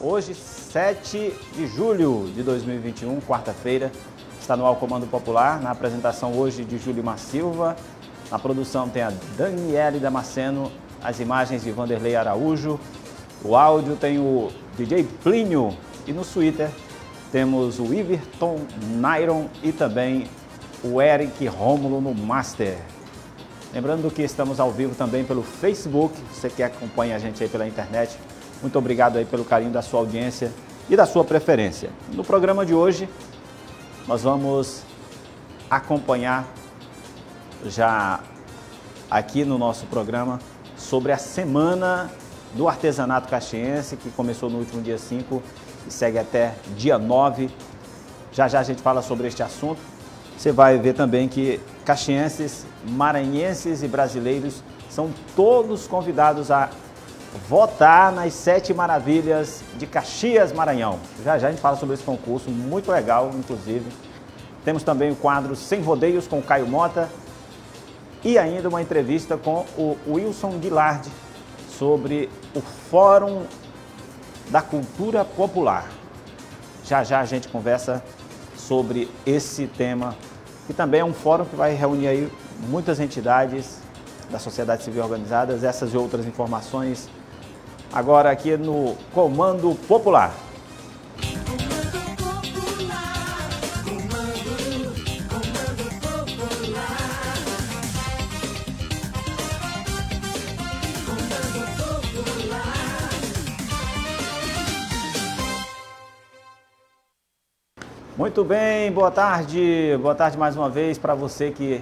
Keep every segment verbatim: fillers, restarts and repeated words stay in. Hoje, sete de julho de dois mil e vinte e um, quarta-feira, está no Alcomando Popular, na apresentação hoje de Julimar Silva. Na produção tem a Daniele Damasceno, as imagens de Vanderlei Araújo, o áudio tem o D J Plínio e no Twitter temos o Iverton Nairon e também o Eric Rômulo no Master. Lembrando que estamos ao vivo também pelo Facebook, você que acompanha a gente aí pela internet, muito obrigado aí pelo carinho da sua audiência e da sua preferência. No programa de hoje, nós vamos acompanhar já aqui no nosso programa sobre a Semana do Artesanato Caxiense, que começou no último dia cinco e segue até dia nove. Já já a gente fala sobre este assunto. Você vai ver também que caxienses, maranhenses e brasileiros são todos convidados a votar nas Sete Maravilhas de Caxias, Maranhão. Já já a gente fala sobre esse concurso, muito legal, inclusive. Temos também o quadro Sem Rodeios com Caio Mota e ainda uma entrevista com o Wilson Guilhardi sobre o Fórum da Cultura Popular. Já já a gente conversa sobre esse tema, que também é um fórum que vai reunir aí muitas entidades da sociedade civil organizadas, essas e outras informações agora aqui no Comando Popular. Muito bem, boa tarde, boa tarde mais uma vez para você que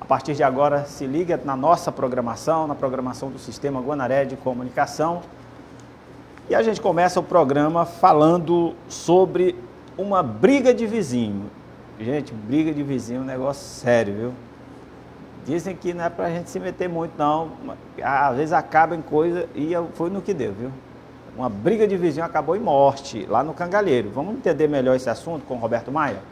a partir de agora se liga na nossa programação, na programação do Sistema Guanaré de Comunicação. E a gente começa o programa falando sobre uma briga de vizinho. Gente, briga de vizinho é um negócio sério, viu? Dizem que não é para a gente se meter muito não, às vezes acaba em coisa e foi no que deu, viu? Uma briga de vizinho acabou em morte, lá no Cangalheiro. Vamos entender melhor esse assunto com o Roberto Maia?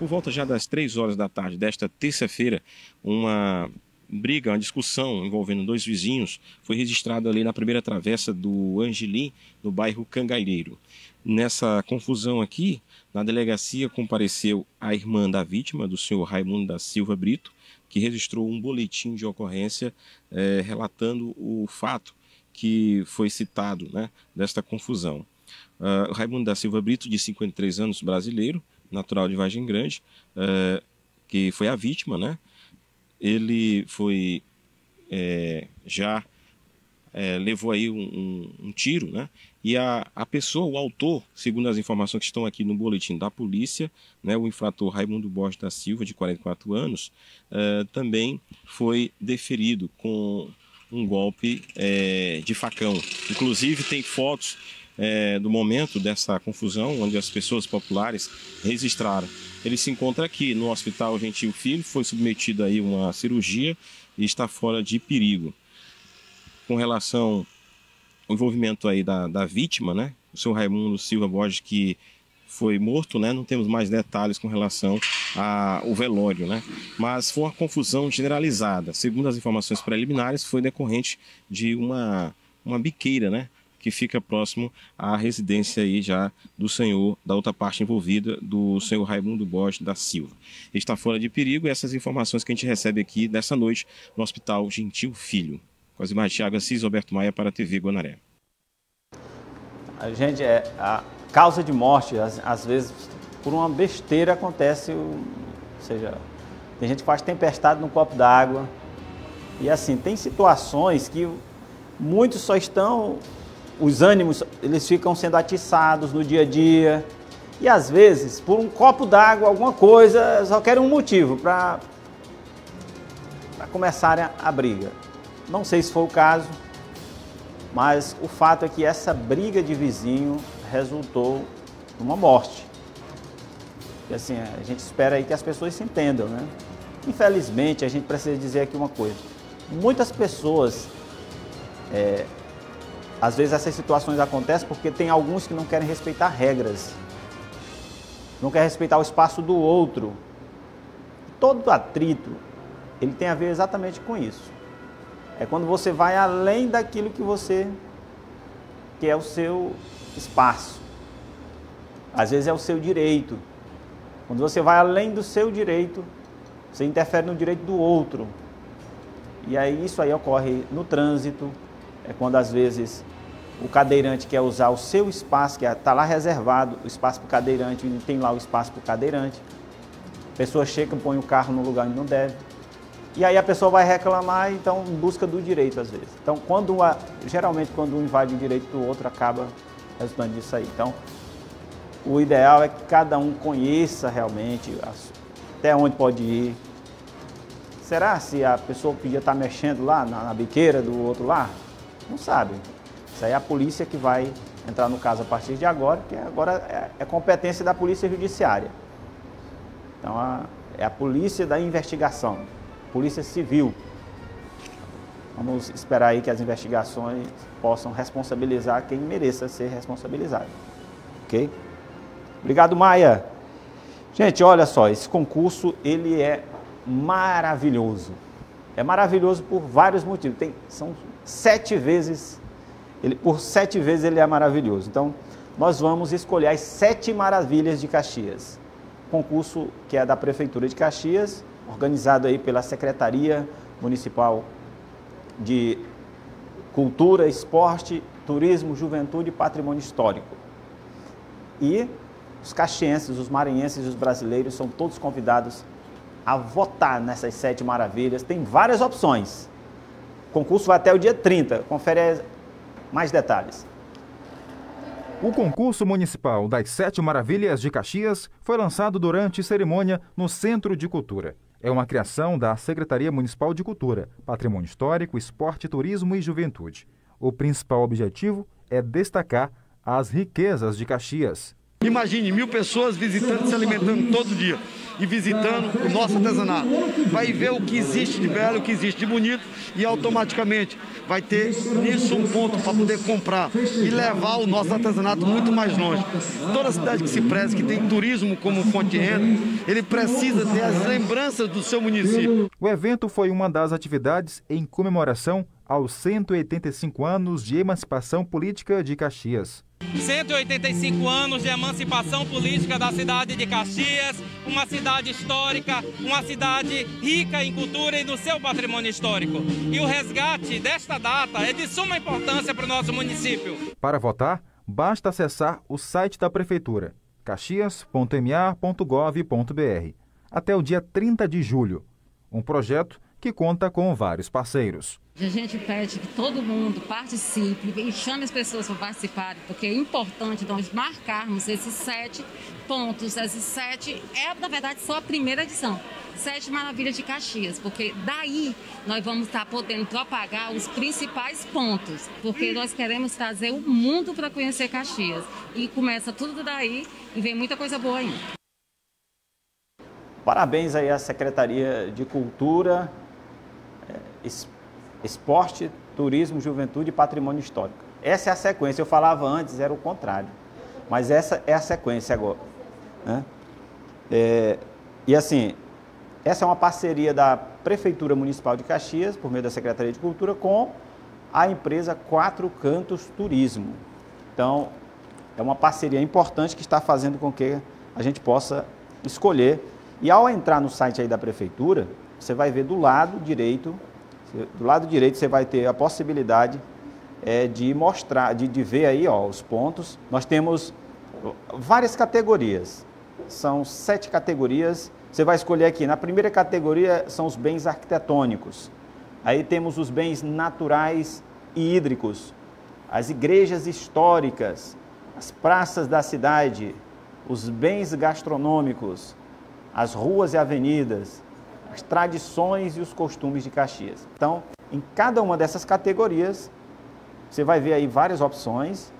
Por volta já das três horas da tarde desta terça-feira, uma briga, uma discussão envolvendo dois vizinhos foi registrada ali na primeira travessa do Angelim, no bairro Cangalheiro. Nessa confusão aqui, na delegacia compareceu a irmã da vítima, do senhor Raimundo da Silva Brito, que registrou um boletim de ocorrência eh, relatando o fato que foi citado, né, desta confusão. Uh, Raimundo da Silva Brito, de cinquenta e três anos, brasileiro, natural de Vargem Grande, uh, que foi a vítima, né? Ele foi é, já é, levou aí um, um, um tiro, né? E a, a pessoa, o autor, segundo as informações que estão aqui no boletim da polícia, né, o infrator Raimundo Borges da Silva, de quarenta e quatro anos, uh, também foi deferido com um golpe é, de facão. Inclusive tem fotos é, do momento dessa confusão, onde as pessoas populares registraram. Ele se encontra aqui no Hospital Gentil Filho, foi submetido aí a uma cirurgia e está fora de perigo. Com relação ao envolvimento aí da, da vítima, né, o senhor Raimundo Silva Borges, que foi morto, né, não temos mais detalhes com relação ao velório, né? Mas foi uma confusão generalizada. Segundo as informações preliminares, foi decorrente de uma, uma biqueira, né, que fica próximo à residência aí já do senhor, da outra parte envolvida, do senhor Raimundo Borges da Silva. Ele está fora de perigo e essas informações que a gente recebe aqui dessa noite no Hospital Gentil Filho. Quasimar Thiago Assis, Roberto Maia para a T V Guanaré. A gente é a causa de morte, às vezes, por uma besteira acontece, ou seja, tem gente que faz tempestade num copo d'água. E assim, tem situações que muitos só estão, os ânimos, eles ficam sendo atiçados no dia a dia. E às vezes, por um copo d'água, alguma coisa, só querem um motivo para começarem a briga. Não sei se foi o caso, mas o fato é que essa briga de vizinho resultou numa morte. E assim, a gente espera aí que as pessoas se entendam, né? Infelizmente, a gente precisa dizer aqui uma coisa. Muitas pessoas, é, às vezes essas situações acontecem porque tem alguns que não querem respeitar regras. Não querem respeitar o espaço do outro. Todo atrito, ele tem a ver exatamente com isso. É quando você vai além daquilo que você, que é o seu, espaço. Às vezes é o seu direito. Quando você vai além do seu direito, você interfere no direito do outro. E aí isso aí ocorre no trânsito, é quando às vezes o cadeirante quer usar o seu espaço, que está lá reservado, o espaço para o cadeirante, e tem lá o espaço para o cadeirante. A pessoa chega e põe o carro no lugar onde não deve. E aí a pessoa vai reclamar, então, em busca do direito, às vezes. Então, quando a, geralmente, quando um invade o direito do outro, acaba resultando disso aí. Então, o ideal é que cada um conheça realmente até onde pode ir. Será se a pessoa podia estar mexendo lá na, na biqueira do outro lá? Não sabe. Isso aí é a polícia que vai entrar no caso a partir de agora, porque agora é, é competência da polícia judiciária. Então, a, é a polícia da investigação, polícia civil. Vamos esperar aí que as investigações possam responsabilizar quem mereça ser responsabilizado. Ok? Obrigado, Maia. Gente, olha só, esse concurso, ele é maravilhoso. É maravilhoso por vários motivos. Tem, são sete vezes... Ele, por sete vezes ele é maravilhoso. Então, nós vamos escolher as sete maravilhas de Caxias. Concurso que é da Prefeitura de Caxias, organizado aí pela Secretaria Municipal de Cultura, Esporte, Turismo, Juventude e Patrimônio Histórico. E os caxienses, os maranhenses e os brasileiros são todos convidados a votar nessas sete maravilhas. Tem várias opções. O concurso vai até o dia trinta. Confere as... mais detalhes. O concurso municipal das Sete Maravilhas de Caxias foi lançado durante cerimônia no Centro de Cultura. É uma criação da Secretaria Municipal de Cultura, Patrimônio Histórico, Esporte, Turismo e Juventude. O principal objetivo é destacar as riquezas de Caxias. Imagine mil pessoas visitando, se alimentando todo dia e visitando o nosso artesanato. Vai ver o que existe de belo, o que existe de bonito e automaticamente vai ter nisso um ponto para poder comprar e levar o nosso artesanato muito mais longe. Toda cidade que se preze, que tem turismo como fonte de renda, ele precisa ter as lembranças do seu município. O evento foi uma das atividades em comemoração aos cento e oitenta e cinco anos de emancipação política de Caxias. cento e oitenta e cinco anos de emancipação política da cidade de Caxias, uma cidade histórica, uma cidade rica em cultura e no seu patrimônio histórico. E o resgate desta data é de suma importância para o nosso município. Para votar, basta acessar o site da Prefeitura, caxias ponto m a ponto gov ponto b r, até o dia trinta de julho. Um projeto que conta com vários parceiros. A gente pede que todo mundo participe e chame as pessoas para participarem, porque é importante nós marcarmos esses sete pontos. Esses sete é, na verdade, só a primeira edição. Sete Maravilhas de Caxias, porque daí nós vamos estar podendo propagar os principais pontos, porque nós queremos trazer o mundo para conhecer Caxias. E começa tudo daí e vem muita coisa boa ainda. Parabéns aí à Secretaria de Cultura, Esporte, Turismo, Juventude e Patrimônio Histórico. Essa é a sequência. Eu falava antes, era o contrário. Mas essa é a sequência agora, né? É, e assim, essa é uma parceria da Prefeitura Municipal de Caxias, por meio da Secretaria de Cultura, com a empresa Quatro Cantos Turismo. Então, é uma parceria importante que está fazendo com que a gente possa escolher. E ao entrar no site aí da Prefeitura, você vai ver do lado direito... Do lado direito você vai ter a possibilidade é, de mostrar, de, de ver aí ó, os pontos. Nós temos várias categorias, são sete categorias. Você vai escolher aqui, na primeira categoria são os bens arquitetônicos. Aí temos os bens naturais e hídricos, as igrejas históricas, as praças da cidade, os bens gastronômicos, as ruas e avenidas, as tradições e os costumes de Caxias. Então, em cada uma dessas categorias, você vai ver aí várias opções.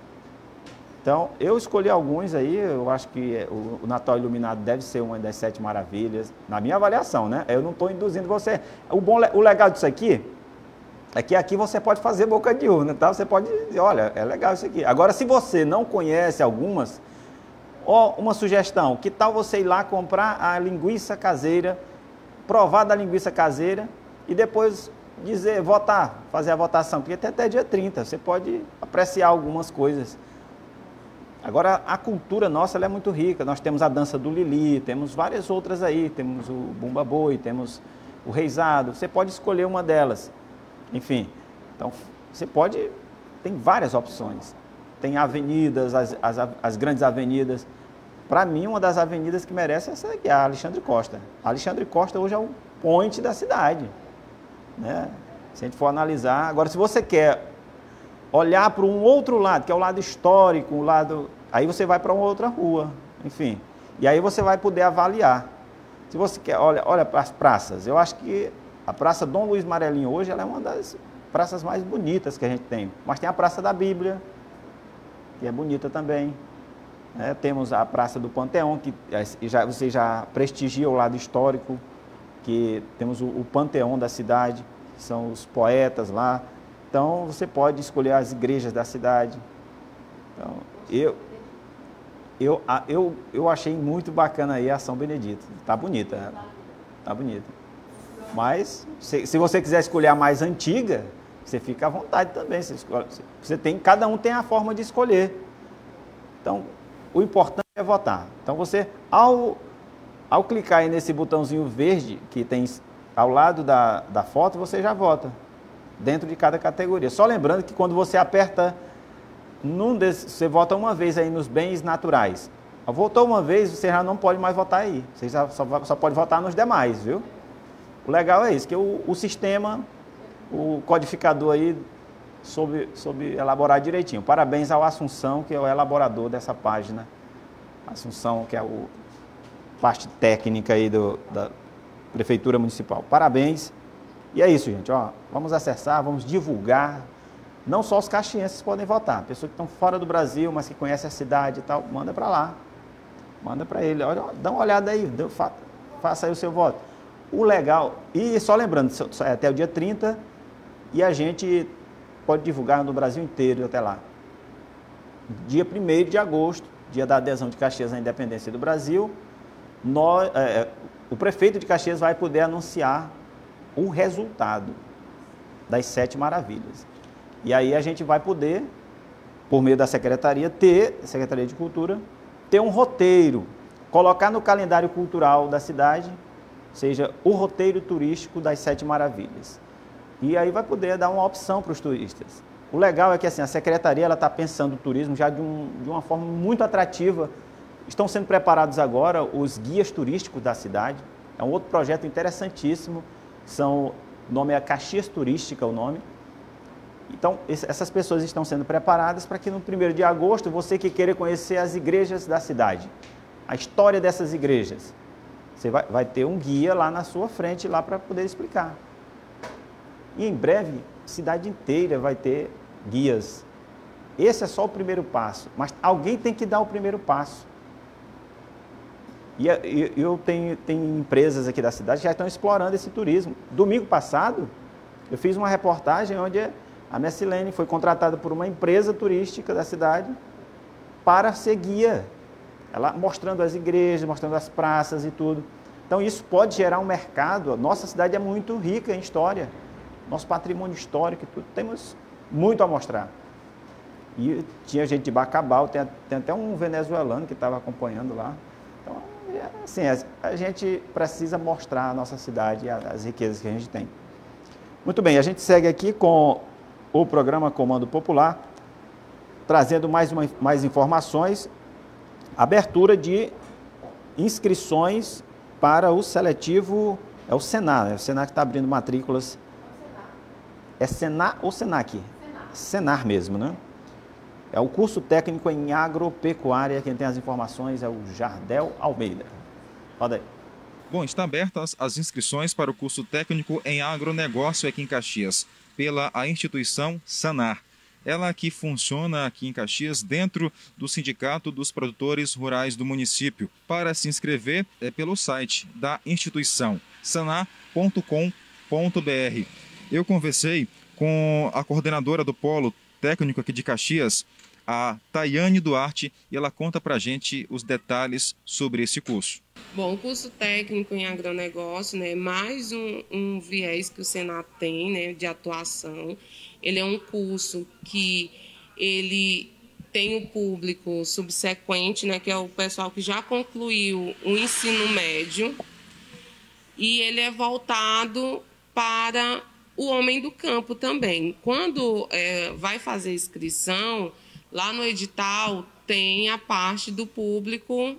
Então, eu escolhi alguns aí, eu acho que o Natal Iluminado deve ser uma das sete maravilhas, na minha avaliação, né? Eu não estou induzindo você. O, bom, o legal disso aqui é que aqui você pode fazer boca de urna, tá? Você pode dizer, olha, é legal isso aqui. Agora, se você não conhece algumas, ó, uma sugestão, que tal você ir lá comprar a linguiça caseira, provar da linguiça caseira e depois dizer, votar, fazer a votação, porque até, até dia trinta você pode apreciar algumas coisas. Agora, a cultura nossa ela é muito rica. Nós temos a dança do Lili, temos várias outras aí. Temos o Bumba Boi, temos o Reisado. Você pode escolher uma delas. Enfim, então você pode... Tem várias opções. Tem avenidas, as, as, as grandes avenidas. Para mim, uma das avenidas que merece é essa aqui, a Alexandre Costa. A Alexandre Costa hoje é o point da cidade, né? Se a gente for analisar... Agora, se você quer... olhar para um outro lado, que é o lado histórico, o lado... aí você vai para uma outra rua, enfim. E aí você vai poder avaliar. Se você quer, olha, olha para as praças. Eu acho que a Praça Dom Luiz Marelinho hoje ela é uma das praças mais bonitas que a gente tem. Mas tem a Praça da Bíblia, que é bonita também. É, temos a Praça do Panteão, que já, você já prestigia o lado histórico, que temos o, o Panteão da cidade, que são os poetas lá. Então, você pode escolher as igrejas da cidade. Então, eu, eu, eu, eu achei muito bacana aí a São Benedito. Está bonita. Está bonita. Mas, se, se você quiser escolher a mais antiga, você fica à vontade também. Você escolhe, você tem, cada um tem a forma de escolher. Então, o importante é votar. Então, você, ao, ao clicar aí nesse botãozinho verde que tem ao lado da, da foto, você já vota. Dentro de cada categoria. Só lembrando que quando você aperta, num desses, você vota uma vez aí nos bens naturais. Votou uma vez, você já não pode mais votar aí. Você já só, só pode votar nos demais, viu? O legal é isso, que o, o sistema, o codificador aí, soube, soube elaborar direitinho. Parabéns ao Assunção, que é o elaborador dessa página. Assunção, que é o parte técnica aí do, da Prefeitura Municipal. Parabéns. E é isso, gente. Ó, vamos acessar, vamos divulgar. Não só os caxienses podem votar. Pessoas que estão fora do Brasil, mas que conhecem a cidade e tal, manda para lá. Manda para ele. Olha, dá uma olhada aí, faça aí o seu voto. O legal... E só lembrando, é até o dia trinta e a gente pode divulgar no Brasil inteiro até lá. Dia primeiro de agosto, dia da adesão de Caxias à independência do Brasil, nós, é, o prefeito de Caxias vai poder anunciar o resultado das sete maravilhas. E aí a gente vai poder, por meio da secretaria, ter, Secretaria de Cultura, ter um roteiro, colocar no calendário cultural da cidade, ou seja, o roteiro turístico das sete maravilhas. E aí vai poder dar uma opção para os turistas. O legal é que assim, a secretaria ela está pensando o turismo já de, um, de uma forma muito atrativa. Estão sendo preparados agora os guias turísticos da cidade. É um outro projeto interessantíssimo. São, o nome é Caxias Turística, o nome. Então, essas pessoas estão sendo preparadas para que no primeiro de agosto, você que queira conhecer as igrejas da cidade, a história dessas igrejas, você vai, vai ter um guia lá na sua frente, lá para poder explicar. E em breve, a cidade inteira vai ter guias. Esse é só o primeiro passo, mas alguém tem que dar o primeiro passo. E eu tenho, tenho empresas aqui da cidade que já estão explorando esse turismo. Domingo passado, eu fiz uma reportagem onde a Messilene foi contratada por uma empresa turística da cidade para ser guia. Ela mostrando as igrejas, mostrando as praças e tudo. Então, isso pode gerar um mercado. Nossa cidade é muito rica em história. Nosso patrimônio histórico e tudo. Temos muito a mostrar. E tinha gente de Bacabal, tem, tem até um venezuelano que estava acompanhando lá. Então, assim, a gente precisa mostrar a nossa cidade e as riquezas que a gente tem. Muito bem, a gente segue aqui com o programa Comando Popular, trazendo mais, uma, mais informações. Abertura de inscrições para o seletivo, é o SENAR, é o SENAR que está abrindo matrículas. É SENAR ou SENAC? SENAR, SENAR mesmo, né? É o curso técnico em agropecuária. Quem tem as informações é o Jardel Almeida. Roda aí. Bom, está abertas as inscrições para o curso técnico em agronegócio aqui em Caxias, pela a instituição SENAR. Ela que funciona aqui em Caxias dentro do Sindicato dos Produtores Rurais do município. Para se inscrever é pelo site da instituição, senar ponto com ponto br. Eu conversei com a coordenadora do polo técnico aqui de Caxias, a Tayane Duarte, e ela conta para a gente os detalhes sobre esse curso. Bom, o curso técnico em agronegócio, né, mais um, um viés que o SENAR tem, né, de atuação. Ele é um curso que ele tem o público subsequente, né, que é o pessoal que já concluiu o ensino médio, e ele é voltado para o homem do campo também. Quando é, vai fazer inscrição, lá no edital tem a parte do público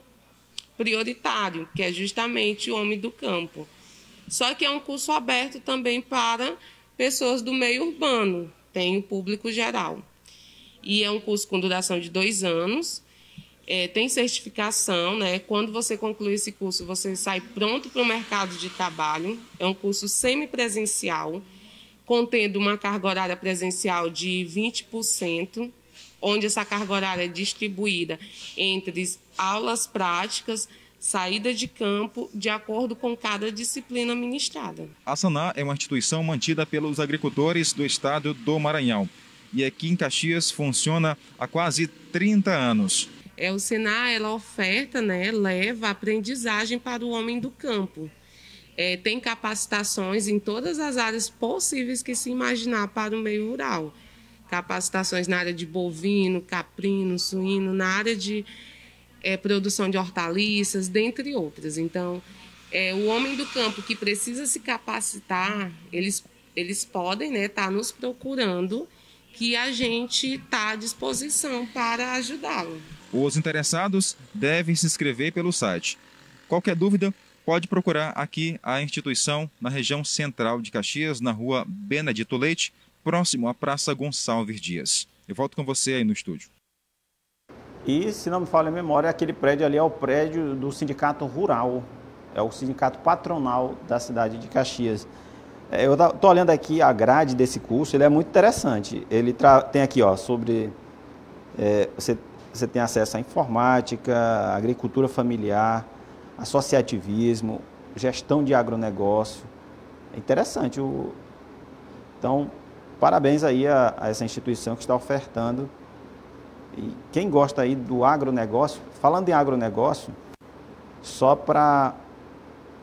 prioritário, que é justamente o homem do campo. Só que é um curso aberto também para pessoas do meio urbano, tem o público geral. E é um curso com duração de dois anos, é, tem certificação, né? Quando você conclui esse curso, você sai pronto para o mercado de trabalho. É um curso semipresencial, contendo uma carga horária presencial de vinte por cento, onde essa carga horária é distribuída entre aulas práticas, saída de campo, de acordo com cada disciplina ministrada. A SENAR é uma instituição mantida pelos agricultores do estado do Maranhão. E aqui em Caxias funciona há quase trinta anos. É, o SENAR, ela oferta, né, leva aprendizagem para o homem do campo. É, tem capacitações em todas as áreas possíveis que se imaginar para o meio rural. Capacitações na área de bovino, caprino, suíno, na área de é, produção de hortaliças, dentre outras. Então, é, o homem do campo que precisa se capacitar, eles, eles podem, né, tá nos procurando, que a gente está à disposição para ajudá-lo. Os interessados devem se inscrever pelo site. Qualquer dúvida, pode procurar aqui a instituição na região central de Caxias, na rua Benedito Leite, próximo à Praça Gonçalves Dias. Eu volto com você aí no estúdio. E, se não me falha a memória, aquele prédio ali é o prédio do Sindicato Rural, é o sindicato patronal da cidade de Caxias. Eu estou olhando aqui a grade desse curso, ele é muito interessante. Ele tem aqui, ó, sobre... É, você, você tem acesso à informática, agricultura familiar, associativismo, gestão de agronegócio. É interessante. O... Então, parabéns aí a, a essa instituição que está ofertando. E quem gosta aí do agronegócio, falando em agronegócio, só para...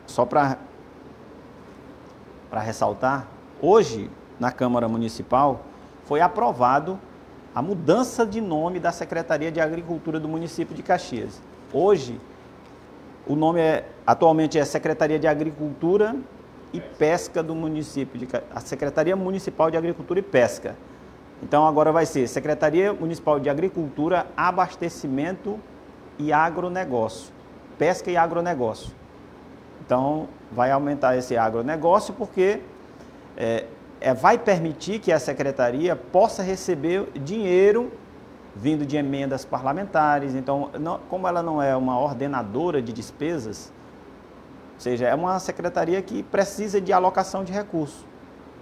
Só para... Para ressaltar, hoje, na Câmara Municipal, foi aprovado a mudança de nome da Secretaria de Agricultura do município de Caxias. Hoje, o nome é, atualmente é Secretaria de Agricultura e Pesca do município de Caxias, a Secretaria Municipal de Agricultura e Pesca. Então, agora vai ser Secretaria Municipal de Agricultura, Abastecimento e Agronegócio, Pesca e Agronegócio. Então, vai aumentar esse agronegócio porque é, é, vai permitir que a Secretaria possa receber dinheiro vindo de emendas parlamentares. Então, não, como ela não é uma ordenadora de despesas, ou seja, é uma Secretaria que precisa de alocação de recursos.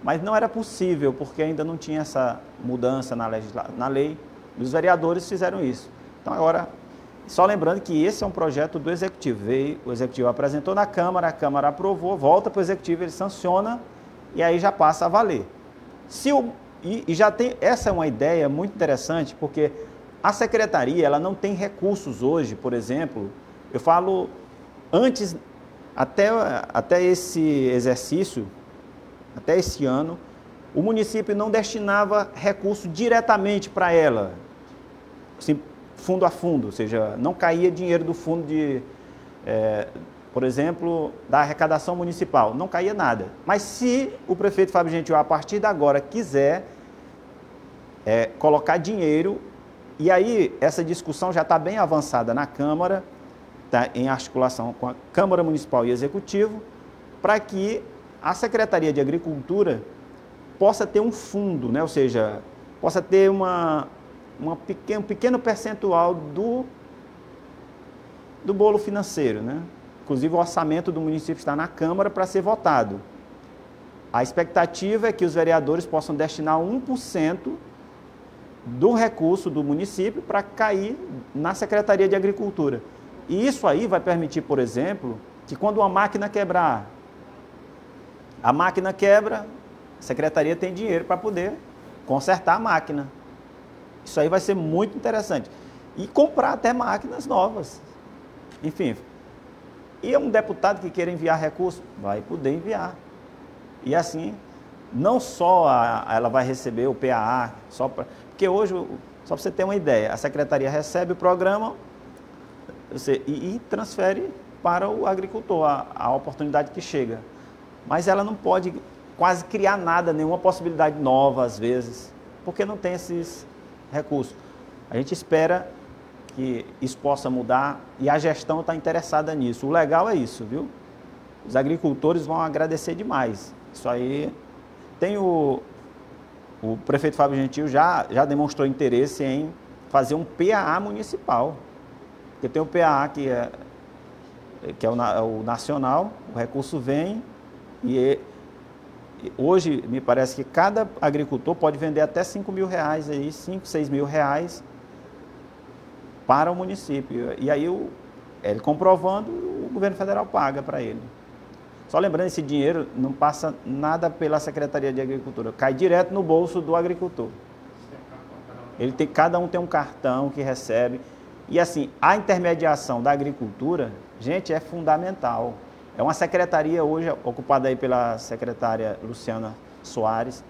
Mas não era possível, porque ainda não tinha essa mudança na, legisla... na lei. Os vereadores fizeram isso. Então, agora... Só lembrando que esse é um projeto do Executivo. O Executivo apresentou na Câmara, a Câmara aprovou, volta para o Executivo, ele sanciona e aí já passa a valer. Se o, e, e já tem, essa é uma ideia muito interessante, porque a Secretaria ela não tem recursos hoje, por exemplo. Eu falo, antes, até, até esse exercício, até esse ano, o município não destinava recurso diretamente para ela. Assim, fundo a fundo, ou seja, não caía dinheiro do fundo de, é, por exemplo, da arrecadação municipal, não caía nada. Mas se o prefeito Fábio Gentil, a partir de agora, quiser é, colocar dinheiro, e aí essa discussão já está bem avançada na Câmara, tá, em articulação com a Câmara Municipal e Executivo, para que a Secretaria de Agricultura possa ter um fundo, né, ou seja, possa ter uma... Uma pequeno, um pequeno percentual do, do bolo financeiro, né? Inclusive, o orçamento do município está na Câmara para ser votado. A expectativa é que os vereadores possam destinar um por cento do recurso do município para cair na Secretaria de Agricultura. E isso aí vai permitir, por exemplo, que quando uma máquina quebrar, a máquina quebra, a Secretaria tem dinheiro para poder consertar a máquina. Isso aí vai ser muito interessante. E comprar até máquinas novas. Enfim. E um deputado que queira enviar recurso, vai poder enviar. E assim, não só a, ela vai receber o P A A, só pra, porque hoje o, Só para você ter uma ideia, a secretaria recebe o programa você, e, e transfere para o agricultor a, a oportunidade que chega. Mas ela não pode quase criar nada, nenhuma possibilidade nova às vezes, porque não tem esses recursos. A gente espera que isso possa mudar e a gestão está interessada nisso. O legal é isso, viu? Os agricultores vão agradecer demais. Isso aí tem o... O prefeito Fábio Gentil já, já demonstrou interesse em fazer um P A A municipal. Porque tem o P A A que é, que é o, é o nacional, o recurso vem e, é, e hoje me parece que cada agricultor pode vender até cinco mil reais, aí, cinco, seis mil reais para o município. E aí o, ele comprovando, o governo federal paga para ele. Só lembrando, esse dinheiro não passa nada pela Secretaria de Agricultura, cai direto no bolso do agricultor. Ele tem, cada um tem um cartão que recebe. E assim, a intermediação da agricultura, gente, é fundamental. É uma secretaria hoje, ocupada aí pela secretária Luciana Soares,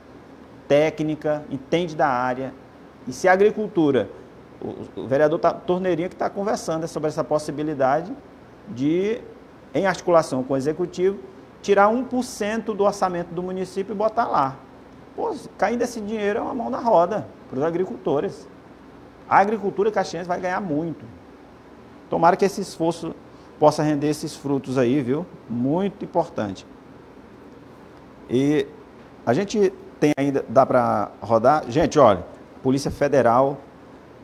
técnica, entende da área. E se a agricultura, o, o vereador tá, Torneirinha que está conversando sobre essa possibilidade de... em articulação com o executivo, tirar um por cento do orçamento do município e botar lá. Pô, caindo esse dinheiro é uma mão na roda para os agricultores. A agricultura caxiense vai ganhar muito. Tomara que esse esforço possa render esses frutos aí, viu? Muito importante. E a gente tem ainda, dá para rodar? Gente, olha, a Polícia Federal,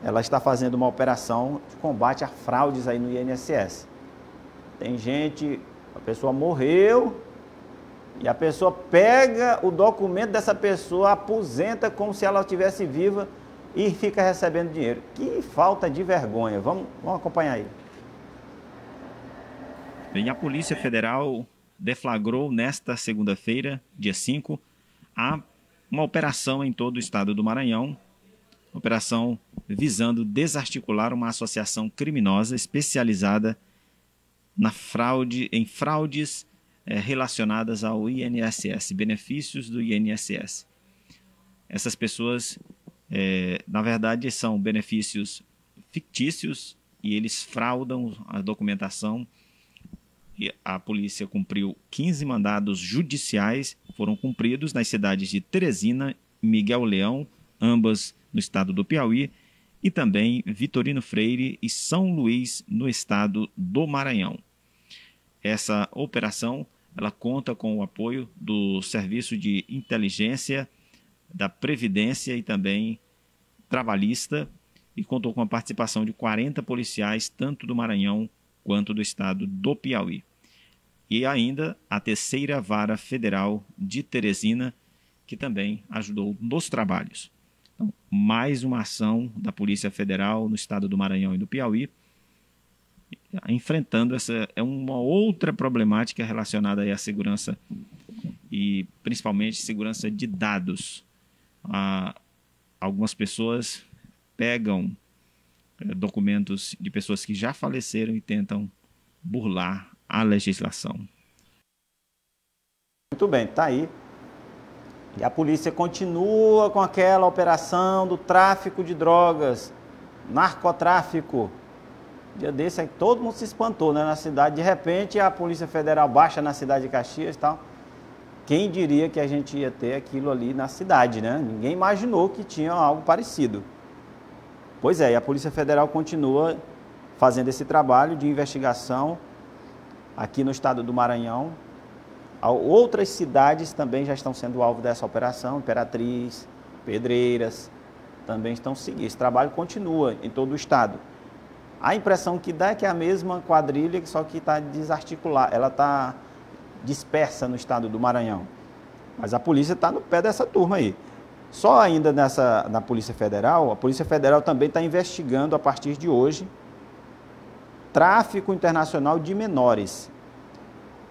ela está fazendo uma operação de combate a fraudes aí no I N S S. Tem gente, a pessoa morreu e a pessoa pega o documento dessa pessoa, aposenta como se ela estivesse viva e fica recebendo dinheiro. Que falta de vergonha. Vamos, vamos acompanhar aí. Bem, a Polícia Federal deflagrou nesta segunda-feira, dia cinco, a, uma operação em todo o estado do Maranhão. Operação visando desarticular uma associação criminosa especializada na fraude, em fraudes eh, relacionadas ao I N S S, benefícios do I N S S. Essas pessoas, eh, na verdade, são benefícios fictícios e eles fraudam a documentação. E a polícia cumpriu quinze mandados judiciais, foram cumpridos nas cidades de Teresina, Miguel Leão, ambas no estado do Piauí, e também Vitorino Freire e São Luís, no estado do Maranhão. Essa operação ela conta com o apoio do Serviço de Inteligência, da Previdência e também Trabalhista, e contou com a participação de quarenta policiais, tanto do Maranhão quanto do estado do Piauí. E ainda a Terceira Vara Federal de Teresina, que também ajudou nos trabalhos. Mais uma ação da Polícia Federal no estado do Maranhão e do Piauí, enfrentando essa é uma outra problemática relacionada à segurança e principalmente segurança de dados. Ah, algumas pessoas pegam eh, documentos de pessoas que já faleceram e tentam burlar a legislação. Muito bem, tá aí. E a polícia continua com aquela operação do tráfico de drogas, narcotráfico. Dia desse aí todo mundo se espantou, né, na cidade. De repente a Polícia Federal baixa na cidade de Caxias e tal. Quem diria que a gente ia ter aquilo ali na cidade, né? Ninguém imaginou que tinha algo parecido. Pois é, e a Polícia Federal continua fazendo esse trabalho de investigação aqui no estado do Maranhão. Outras cidades também já estão sendo alvo dessa operação, Imperatriz, Pedreiras, também estão seguindo. Esse trabalho continua em todo o estado. A impressão que dá é que é a mesma quadrilha, só que está desarticulada, ela está dispersa no estado do Maranhão. Mas a polícia está no pé dessa turma aí. Só ainda nessa, na Polícia Federal, a Polícia Federal também está investigando, a partir de hoje, tráfico internacional de menores.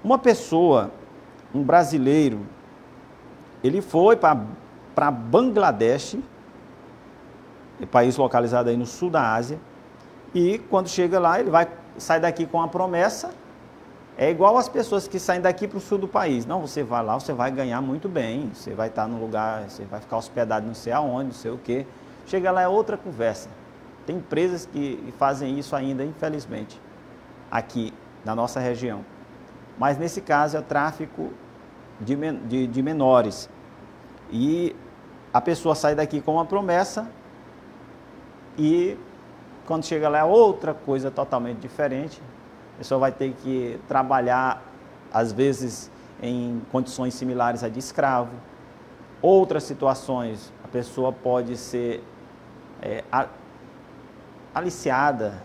Uma pessoa... Um brasileiro, ele foi para Bangladesh, país localizado aí no sul da Ásia, e quando chega lá, ele vai sai daqui com a promessa, é igual as pessoas que saem daqui para o sul do país. Não, você vai lá, você vai ganhar muito bem, você vai estar num lugar, você vai ficar hospedado não sei aonde, não sei o quê. Chega lá, é outra conversa. Tem empresas que fazem isso ainda, infelizmente, aqui na nossa região. Mas nesse caso é o tráfico de, de, de menores. E a pessoa sai daqui com uma promessa e quando chega lá é outra coisa totalmente diferente. A pessoa vai ter que trabalhar, às vezes, em condições similares a de escravo. Outras situações, a pessoa pode ser é, aliciada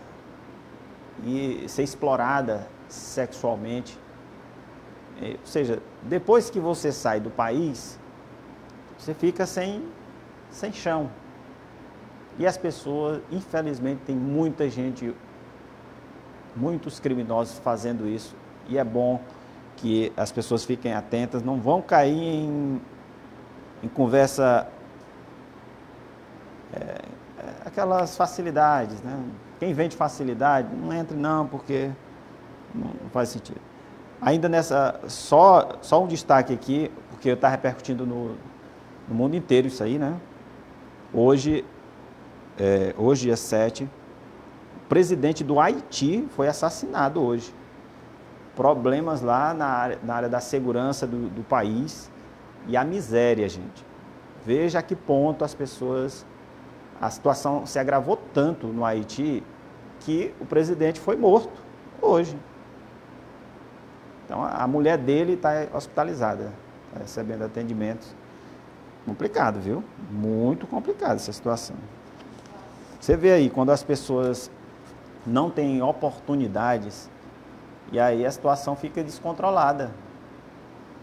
e ser explorada sexualmente. É, ou seja, depois que você sai do país, você fica sem, sem chão. E as pessoas, infelizmente, tem muita gente, muitos criminosos fazendo isso. E é bom que as pessoas fiquem atentas, não vão cair em, em conversa, é, aquelas facilidades, né? Quem vende facilidade, não entre não, porque não faz sentido. Ainda nessa, só, só um destaque aqui, porque está repercutindo no, no mundo inteiro isso aí, né? Hoje... É, hoje, dia sete, o presidente do Haiti foi assassinado hoje. Problemas lá na área, na área da segurança do, do país e a miséria, gente. Veja a que ponto as pessoas... A situação se agravou tanto no Haiti que o presidente foi morto hoje. Então, a mulher dele está hospitalizada, está recebendo atendimentos. Complicado, viu? Muito complicado essa situação. Você vê aí, quando as pessoas não têm oportunidades, e aí a situação fica descontrolada,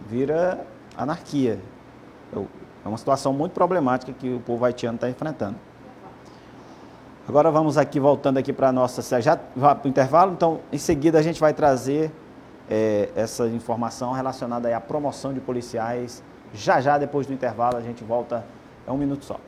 vira anarquia. É uma situação muito problemática que o povo haitiano está enfrentando. Agora vamos aqui, voltando aqui para a nossa... Já vai para o intervalo, então em seguida a gente vai trazer é, essa informação relacionada aí à promoção de policiais. Já já, depois do intervalo, a gente volta, é um minuto só.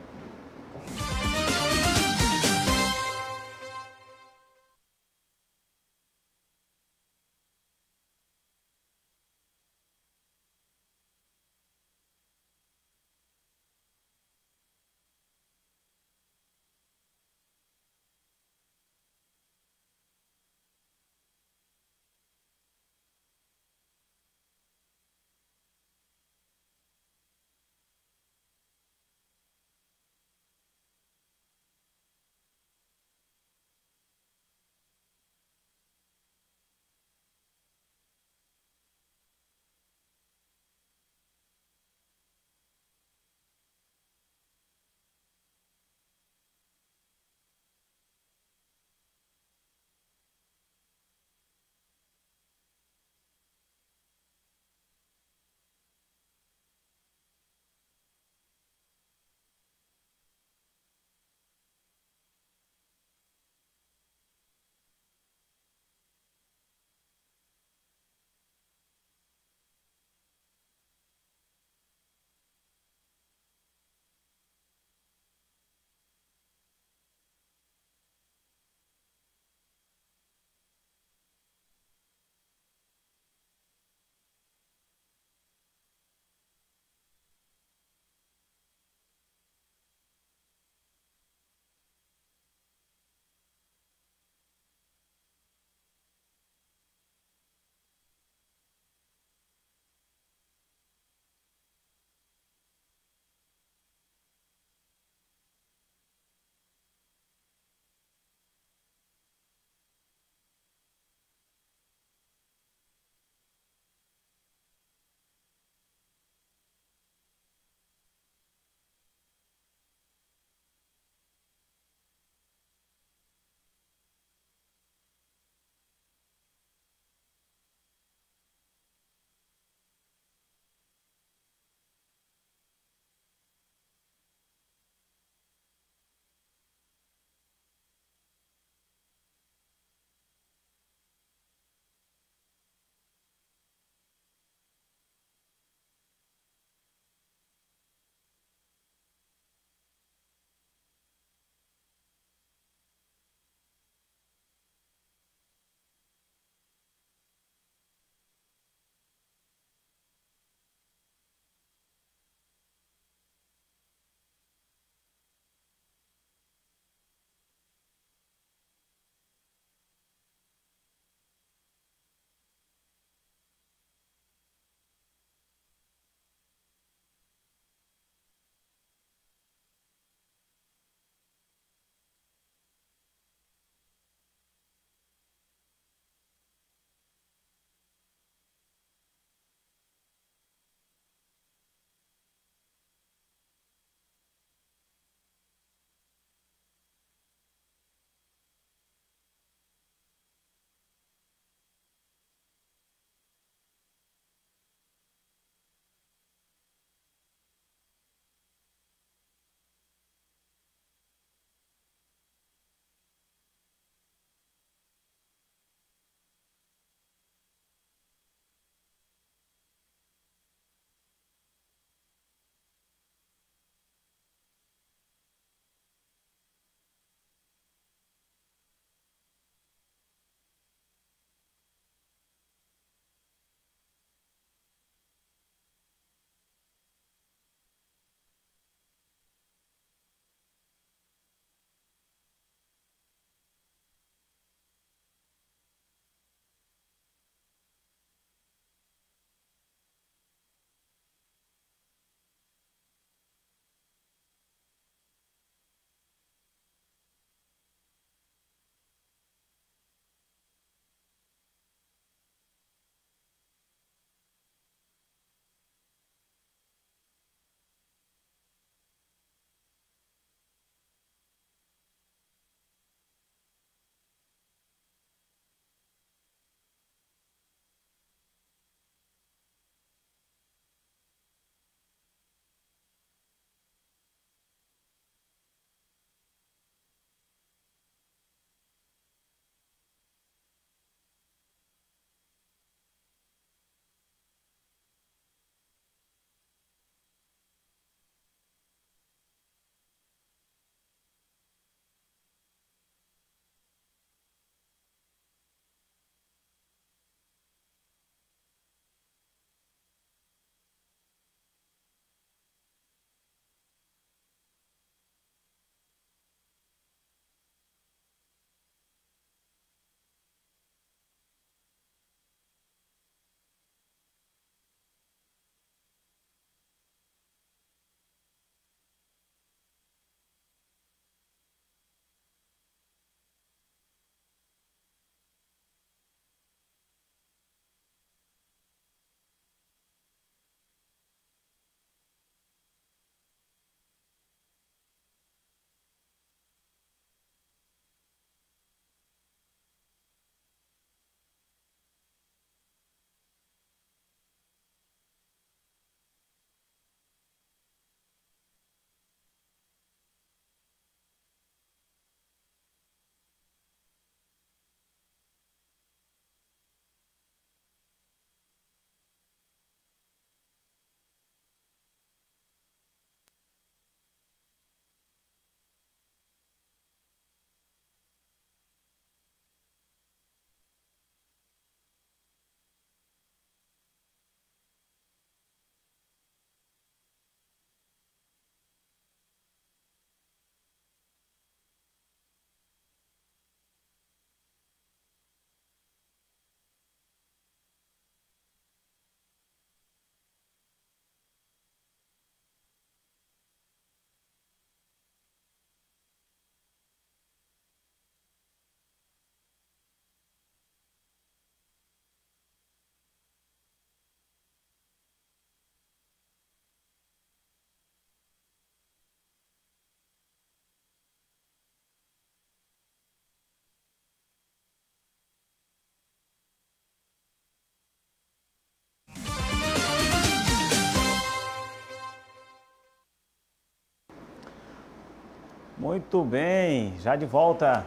Muito bem, já de volta.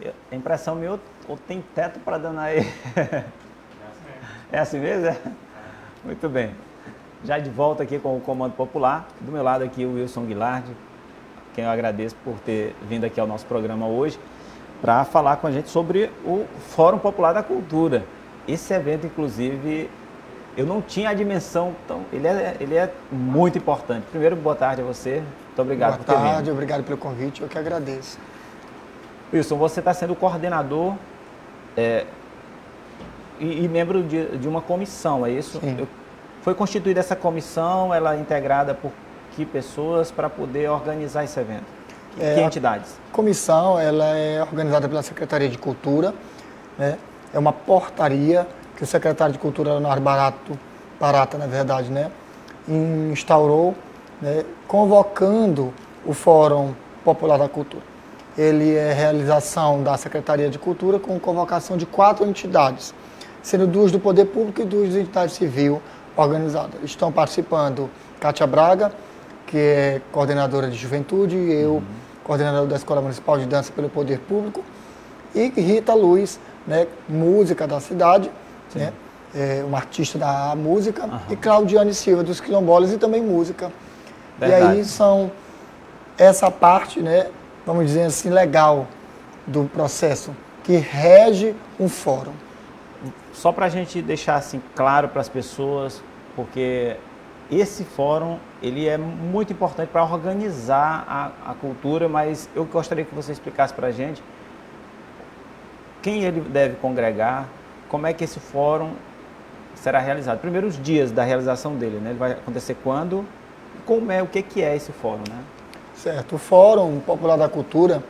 Eu, a impressão minha, ou tem teto para danar aí? É assim mesmo? É? Muito bem. Já de volta aqui com o Comando Popular. Do meu lado aqui o Wilson Guilhardi, quem eu agradeço por ter vindo aqui ao nosso programa hoje para falar com a gente sobre o Fórum Popular da Cultura. Esse evento, inclusive, eu não tinha a dimensão, então ele é, ele é muito importante. Primeiro, boa tarde a você. Muito obrigado por ter vindo. Boa tarde, obrigado pelo convite, eu que agradeço. Wilson, você está sendo coordenador é, e, e membro de, de uma comissão, é isso? Sim. Eu, foi constituída essa comissão, ela é integrada por que pessoas para poder organizar esse evento? Que, é, que entidades? A comissão ela é organizada pela Secretaria de Cultura, né? É uma portaria que o secretário de Cultura, Leonardo Barata, Barata na verdade, né, instaurou, né, convocando o Fórum Popular da Cultura. Ele é realização da Secretaria de Cultura com convocação de quatro entidades, sendo duas do Poder Público e duas da entidade civil organizada. Estão participando Cátia Braga, que é coordenadora de Juventude, e eu, uhum. coordenadora da Escola Municipal de Dança pelo Poder Público, e Rita Luz, né, música da cidade, né, é, uma artista da música, uhum. e Claudiane Silva, dos Quilombolas, e também música. Verdade. E aí são essa parte, né, vamos dizer assim, legal do processo, que rege um fórum. Só para a gente deixar assim claro para as pessoas, porque esse fórum ele é muito importante para organizar a, a cultura, mas eu gostaria que você explicasse para a gente quem ele deve congregar, como é que esse fórum será realizado. Primeiro os dias da realização dele, né? Ele vai acontecer quando, como é, o que, que é esse fórum, né? Certo, o Fórum Popular da Cultura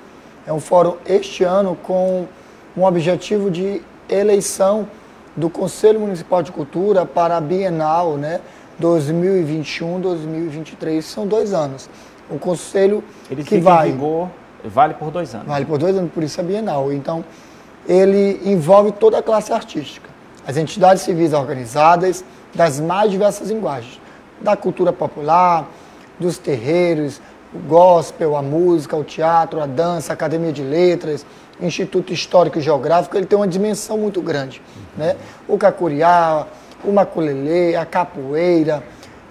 é um fórum este ano com um objetivo de eleição do Conselho Municipal de Cultura para a Bienal, né, dois mil e vinte e um, dois mil e vinte e três, são dois anos. O Conselho ele que vai... Ele fica em vigor, vale por dois anos. Vale por dois anos, por isso é Bienal. Então, ele envolve toda a classe artística, as entidades civis organizadas das mais diversas linguagens, da cultura popular, dos terreiros, o gospel, a música, o teatro, a dança, a academia de letras, Instituto Histórico e Geográfico, ele tem uma dimensão muito grande, né? O cacuriá, o maculelê, a capoeira,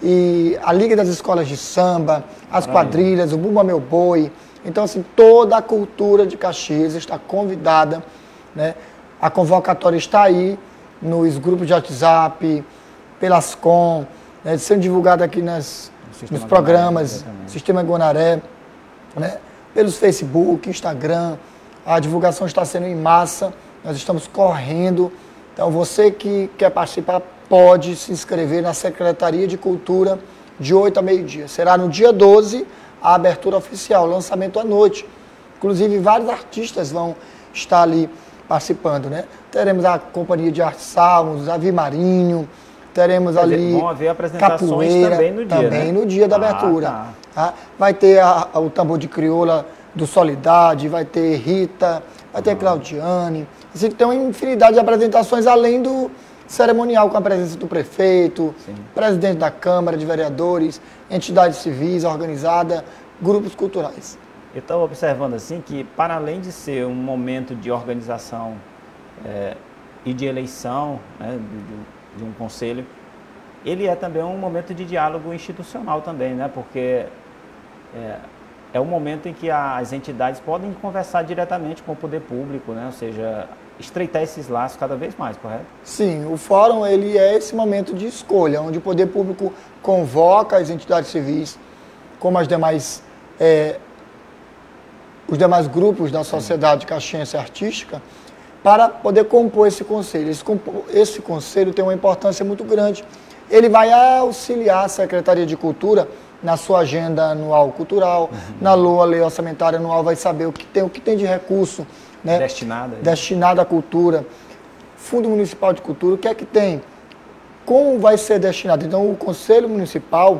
e a Liga das Escolas de Samba, as Maravilha. Quadrilhas, o Bumba Meu Boi. Então, assim, toda a cultura de Caxias está convidada, né? A convocatória está aí nos grupos de WhatsApp, pelas com, né? Sendo divulgada aqui nas, nos programas, Guanaré, Sistema Guanaré, né? Pelos Facebook, Instagram. A divulgação está sendo em massa, nós estamos correndo. Então, você que quer participar, pode se inscrever na Secretaria de Cultura de oito a meio-dia. Será no dia doze a abertura oficial, lançamento à noite. Inclusive, vários artistas vão estar ali participando, né? Teremos a Companhia de Artes Salmos, Avi Marinho, teremos dizer, ali vão haver apresentações capoeira, também no dia, também né? no dia da ah, abertura. Tá. Tá? Vai ter a, a, o tambor de crioula do Solidade, vai ter Rita, vai ter Claudiane, assim, tem uma infinidade de apresentações, além do cerimonial, com a presença do prefeito, Sim. presidente da Câmara de Vereadores, entidades civis, organizada, grupos culturais. Eu estava observando assim que, para além de ser um momento de organização é, e de eleição, né, de, de um conselho, ele é também um momento de diálogo institucional também, né, porque... É, É um momento em que as entidades podem conversar diretamente com o poder público, né? Ou seja, estreitar esses laços cada vez mais, correto? Sim, o fórum ele é esse momento de escolha, onde o poder público convoca as entidades civis, como as demais, é, os demais grupos da sociedade caxiense artística, para poder compor esse conselho. Esse, esse conselho tem uma importância muito grande. Ele vai auxiliar a Secretaria de Cultura na sua agenda anual cultural, uhum. na lua, lei orçamentária anual, vai saber o que tem, o que tem de recurso, né? Destinado, destinado à cultura. Fundo Municipal de Cultura, o que é que tem? Como vai ser destinado? Então, o Conselho Municipal,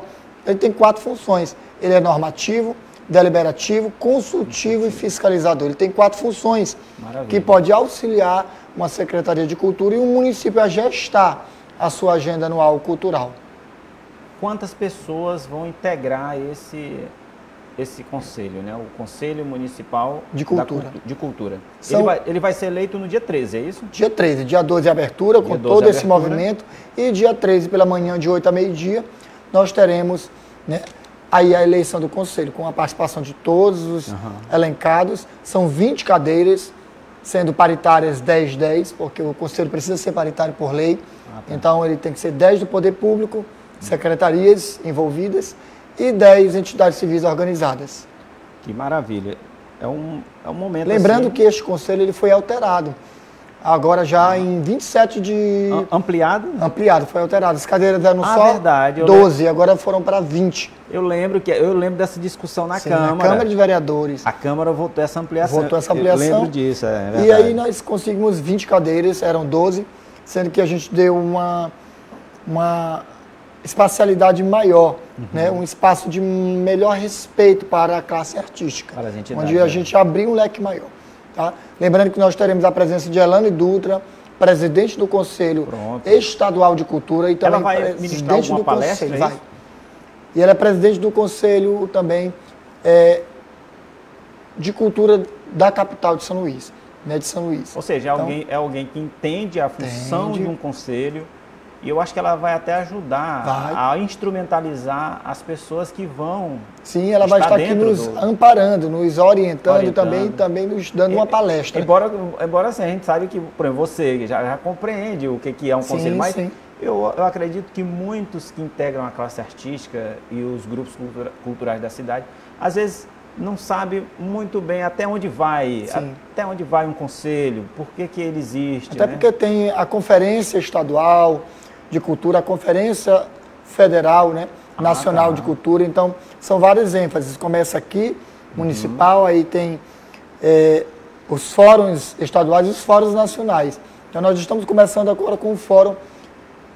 ele tem quatro funções. Ele é normativo, deliberativo, consultivo uhum. e fiscalizador. Ele tem quatro funções Maravilha. Que pode auxiliar uma Secretaria de Cultura e um município a gestar a sua agenda anual cultural. Quantas pessoas vão integrar esse, esse conselho, né? O Conselho Municipal de Cultura. Da, de Cultura. São... Ele, vai, ele vai ser eleito no dia treze, é isso? Dia treze, dia doze abertura, dia com todo abertura. Esse movimento. E dia treze, pela manhã, de oito a meio-dia, nós teremos, né, aí a eleição do Conselho, com a participação de todos os uhum. elencados. São vinte cadeiras, sendo paritárias dez dez, porque o Conselho precisa ser paritário por lei. Ah, tá. Então, ele tem que ser dez do Poder Público, secretarias envolvidas, e dez entidades civis organizadas. Que maravilha. É um, é um momento. Lembrando assim... que este conselho ele foi alterado. Agora já em vinte e sete de... Ampliado? Ampliado, foi alterado. As cadeiras eram ah, só verdade, doze, lembro. Agora foram para vinte. Eu lembro, que, eu lembro dessa discussão na Sim, Câmara. Na Câmara de Vereadores. A Câmara votou essa ampliação. Votou essa ampliação. Eu lembro disso, é verdade. E aí nós conseguimos vinte cadeiras, eram doze, sendo que a gente deu uma... uma espacialidade maior, uhum. né? Um espaço de melhor respeito para a classe artística, para a gente onde dar, a né? gente abriu um leque maior. Tá? Lembrando que nós teremos a presença de Elane Dutra, presidente do Conselho Pronto. Estadual de Cultura e também ela vai presidente do palestra, Conselho. É vai. E ela é presidente do Conselho também é, de Cultura da capital de São Luís, né? De São Luís. Ou seja, então, alguém, é alguém que entende a função entende. de um conselho. E eu acho que ela vai até ajudar vai. a instrumentalizar as pessoas que vão Sim, ela estar vai estar aqui nos do... amparando, nos orientando, orientando. Também, também nos dando e, uma palestra. Embora, embora assim, a gente sabe que, por exemplo, você já, já compreende o que, que é um sim, conselho, mas sim. Eu, eu acredito que muitos que integram a classe artística e os grupos cultura, culturais da cidade, às vezes não sabe muito bem até onde vai, Sim. até onde vai um conselho, por que, que ele existe. Até né? porque tem a Conferência Estadual de Cultura, a Conferência Federal, né? ah, Nacional tá. de Cultura. Então, são várias ênfases. Começa aqui, municipal, uhum. aí tem é, os fóruns estaduais e os fóruns nacionais. Então, nós estamos começando agora com o Fórum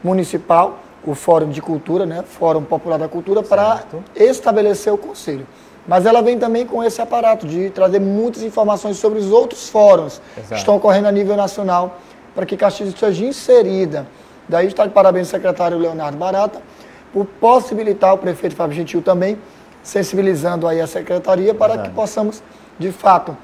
Municipal, o Fórum de Cultura, né? Fórum Popular da Cultura, para estabelecer o conselho. Mas ela vem também com esse aparato de trazer muitas informações sobre os outros fóruns Exato. que estão ocorrendo a nível nacional, para que Caxias seja inserida. Daí está de parabéns o secretário Leonardo Barata por possibilitar o prefeito Fábio Gentil também, sensibilizando aí a secretaria para Exato. que possamos, de fato,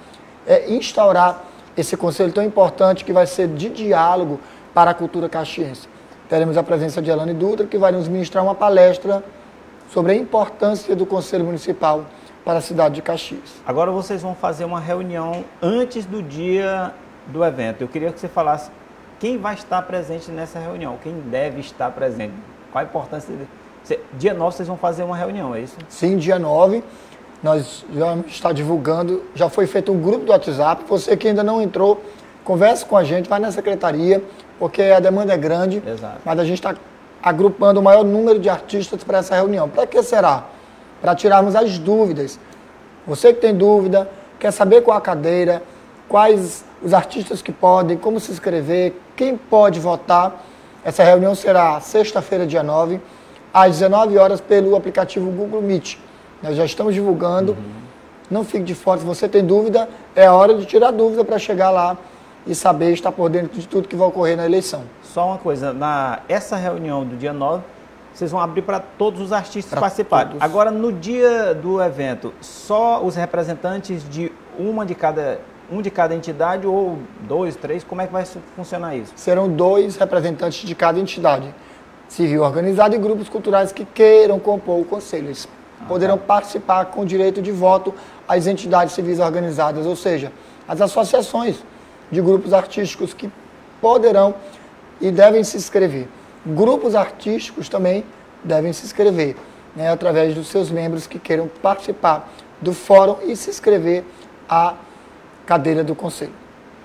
é, instaurar esse conselho tão importante que vai ser de diálogo para a cultura caxiense. Teremos a presença de Elane Dutra, que vai nos ministrar uma palestra sobre a importância do Conselho Municipal para a cidade de Caxias. Agora vocês vão fazer uma reunião antes do dia do evento. Eu queria que você falasse quem vai estar presente nessa reunião, quem deve estar presente. Qual a importância dele? Dia nove vocês vão fazer uma reunião, é isso? Sim, dia nove. Nós vamos estar divulgando, já foi feito um grupo do WhatsApp. Você que ainda não entrou, converse com a gente, vai na secretaria, porque a demanda é grande, Exato. mas a gente está agrupando o maior número de artistas para essa reunião. Para que será? Para tirarmos as dúvidas. Você que tem dúvida, quer saber qual a cadeira, quais os artistas que podem, como se inscrever, quem pode votar. Essa reunião será sexta-feira, dia nove, às dezenove horas, pelo aplicativo Google Meet. Nós já estamos divulgando. Uhum. Não fique de fora. Se você tem dúvida, é a hora de tirar dúvida para chegar lá e saber estar por dentro de tudo que vai ocorrer na eleição. Só uma coisa, na essa reunião do dia nove, vocês vão abrir para todos os artistas participarem. Agora, no dia do evento, só os representantes de uma de cada, um de cada entidade ou dois, três? Como é que vai funcionar isso? Serão dois representantes de cada entidade civil organizada e grupos culturais que queiram compor o conselho. Eles ah, poderão tá. participar com direito de voto as entidades civis organizadas, ou seja, as associações de grupos artísticos que poderão e devem se inscrever. Grupos artísticos também devem se inscrever, né, através dos seus membros que queiram participar do fórum e se inscrever à cadeira do conselho.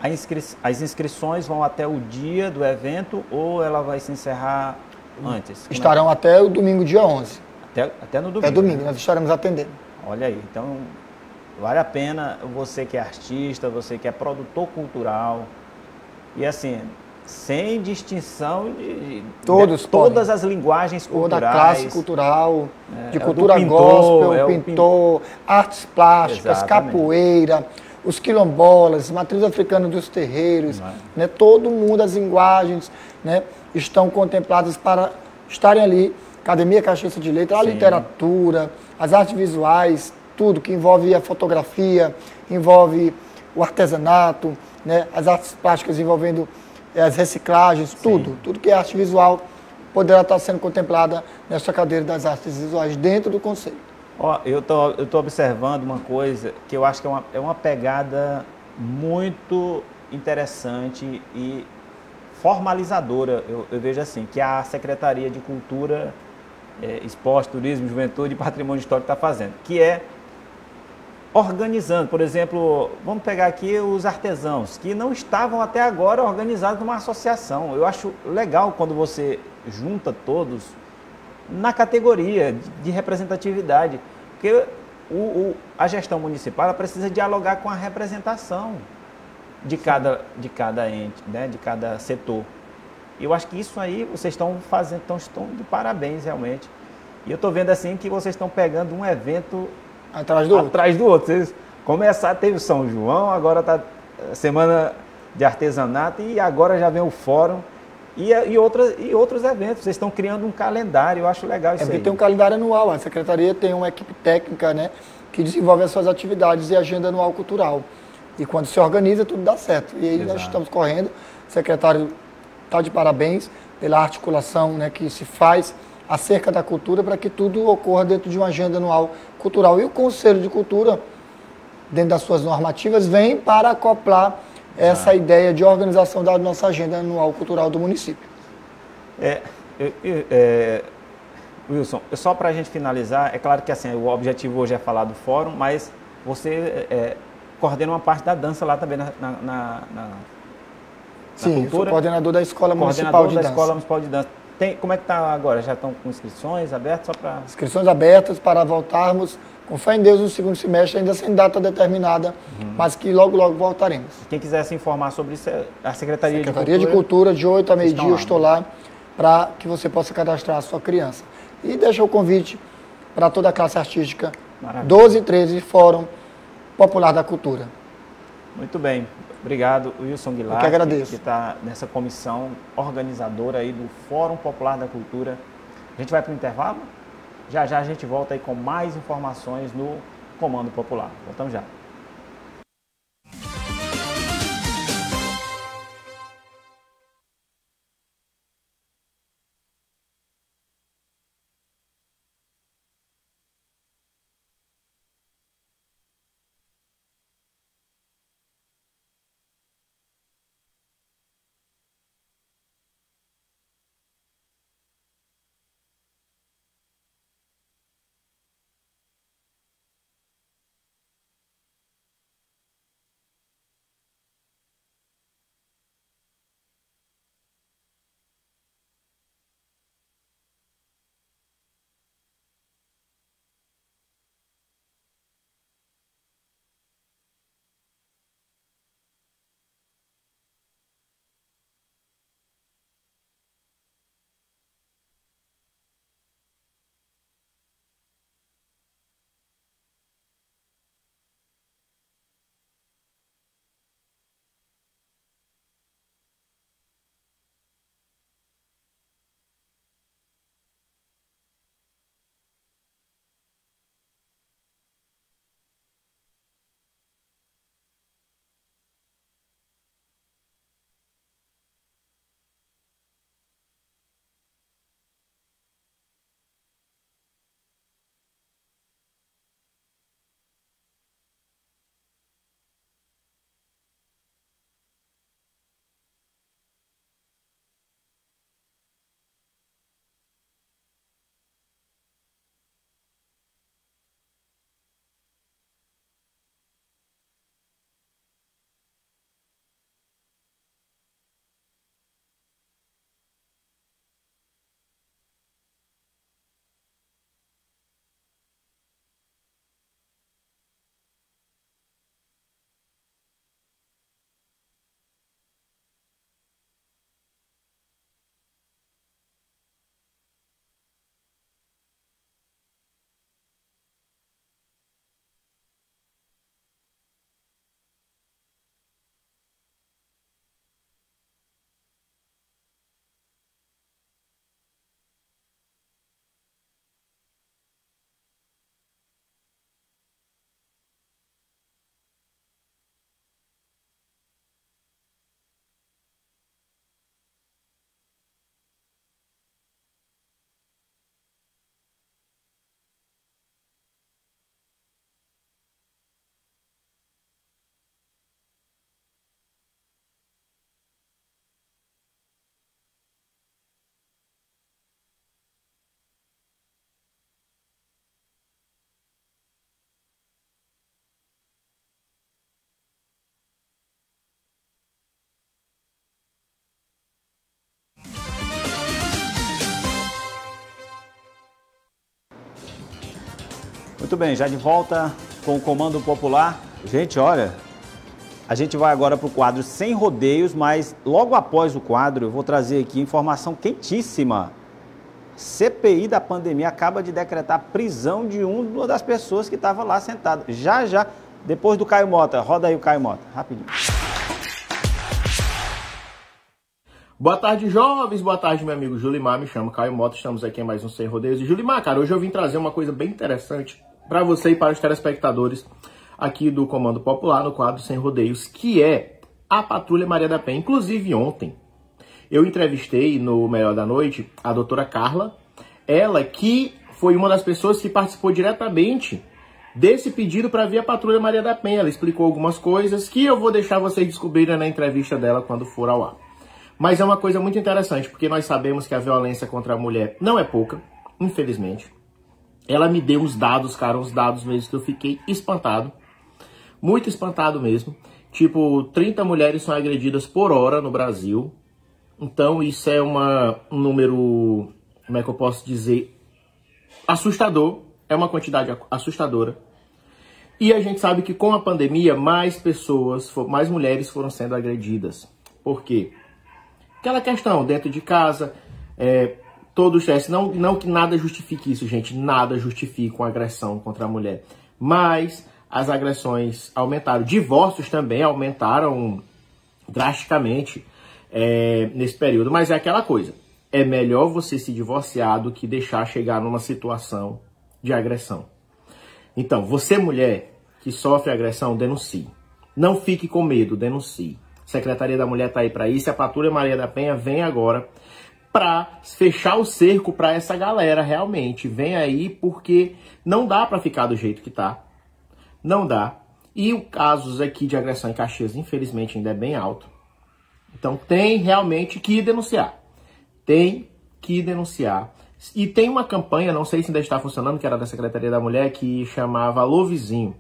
A inscri as inscrições vão até o dia do evento ou ela vai se encerrar antes? Como Estarão é? até o domingo, dia onze. Até, até no domingo? É domingo, né? Nós estaremos atendendo. Olha aí, então... Vale a pena você que é artista, você que é produtor cultural. E assim, sem distinção de, de todos, de todas as linguagens culturais. Toda a classe cultural, é, de cultura é pintor, gospel, é pintor, pintor, artes plásticas, exatamente. Capoeira, os quilombolas, matriz africana dos terreiros. É? Né, todo mundo, as linguagens, né, estão contempladas para estarem ali. Academia Caxias de Letras, a literatura, as artes visuais... tudo, que envolve a fotografia, envolve o artesanato, né, as artes plásticas envolvendo as reciclagens, tudo, Sim. tudo que é arte visual poderá estar sendo contemplada nessa cadeira das artes visuais dentro do Conselho. Ó, eu tô, eu tô observando uma coisa que eu acho que é uma, é uma pegada muito interessante e formalizadora, eu, eu vejo assim, que a Secretaria de Cultura, é, Esporte, Turismo, Juventude e Patrimônio Histórico está fazendo, que é organizando, por exemplo, vamos pegar aqui os artesãos, que não estavam até agora organizados numa associação. Eu acho legal quando você junta todos na categoria de representatividade, porque o, o, a gestão municipal ela precisa dialogar com a representação de cada, de cada ente, né, de cada setor. E eu acho que isso aí vocês estão fazendo, estão, estão de parabéns realmente. E eu estou vendo assim que vocês estão pegando um evento atrás do outro. Atrás do outro. Vocês começaram, teve o São João, agora está a Semana de Artesanato e agora já vem o Fórum e, e, outras, e outros eventos. Vocês estão criando um calendário, eu acho legal isso aí. É porque tem um calendário anual, a Secretaria tem uma equipe técnica, né, que desenvolve as suas atividades e agenda anual cultural. E quando se organiza, tudo dá certo. E aí Exato. Nós estamos correndo, o secretário está de parabéns pela articulação, né, que se faz acerca da cultura para que tudo ocorra dentro de uma agenda anual cultural. E o Conselho de Cultura, dentro das suas normativas, vem para acoplar essa ah. ideia de organização da nossa agenda anual cultural do município. É, eu, eu, é, Wilson, só para a gente finalizar, é claro que assim, o objetivo hoje é falar do fórum, mas você é, coordena uma parte da dança lá também na, na, na, na Sim, cultura. Sou coordenador da Escola coordenador Municipal de da Dança. Escola Municipal de Dança. Tem, como é que está agora? Já estão com inscrições abertas? Só pra... Inscrições abertas para voltarmos, com fé em Deus, no segundo semestre, ainda sem data determinada, uhum. mas que logo, logo voltaremos. Quem quiser se informar sobre isso, a Secretaria, Secretaria de Cultura... Secretaria de Cultura, de oito a meio-dia, eu estou lá, para que você possa cadastrar a sua criança. E deixa o convite para toda a classe artística, Maravilha. doze e treze, Fórum Popular da Cultura. Muito bem. Obrigado, Wilson Guilhardi, que está nessa comissão organizadora aí do Fórum Popular da Cultura. A gente vai para o intervalo? Já já a gente volta aí com mais informações no Comando Popular. Voltamos já. Muito bem, já de volta com o Comando Popular. Gente, olha, a gente vai agora para o quadro Sem Rodeios, mas logo após o quadro eu vou trazer aqui informação quentíssima. C P I da pandemia acaba de decretar prisão de uma das pessoas que estava lá sentada. Já, já, depois do Caio Mota. Roda aí o Caio Mota, rapidinho. Boa tarde, jovens. Boa tarde, meu amigo Julimar. Me chamo Caio Mota. Estamos aqui em mais um Sem Rodeios. E Julimar, cara, hoje eu vim trazer uma coisa bem interessante para você e para os telespectadores aqui do Comando Popular, no quadro Sem Rodeios, que é a Patrulha Maria da Penha. Inclusive, ontem eu entrevistei no Melhor da Noite a doutora Carla, ela que foi uma das pessoas que participou diretamente desse pedido para ver a Patrulha Maria da Penha. Ela explicou algumas coisas que eu vou deixar vocês descobrirem na entrevista dela quando for ao ar. Mas é uma coisa muito interessante, porque nós sabemos que a violência contra a mulher não é pouca, infelizmente. Ela me deu uns dados, cara, uns dados mesmo que eu fiquei espantado, muito espantado mesmo. Tipo, trinta mulheres são agredidas por hora no Brasil. Então isso é uma, um número, como é que eu posso dizer, assustador. É uma quantidade assustadora. E a gente sabe que com a pandemia, mais pessoas, mais mulheres foram sendo agredidas. Por quê? Aquela questão, dentro de casa, é, todo estresse, não, não que nada justifique isso, gente, nada justifica uma agressão contra a mulher, mas as agressões aumentaram, divórcios também aumentaram drasticamente é, nesse período, mas é aquela coisa, é melhor você se divorciar do que deixar chegar numa situação de agressão. Então, você mulher que sofre agressão, denuncie, não fique com medo, denuncie. Secretaria da Mulher está aí para isso, a Patrulha Maria da Penha vem agora para fechar o cerco para essa galera realmente. Vem aí porque não dá para ficar do jeito que tá, não dá. E o casos aqui de agressão em Caxias, infelizmente, ainda é bem alto. Então tem realmente que denunciar, tem que denunciar. E tem uma campanha, não sei se ainda está funcionando, que era da Secretaria da Mulher, que chamava Alô Vizinho.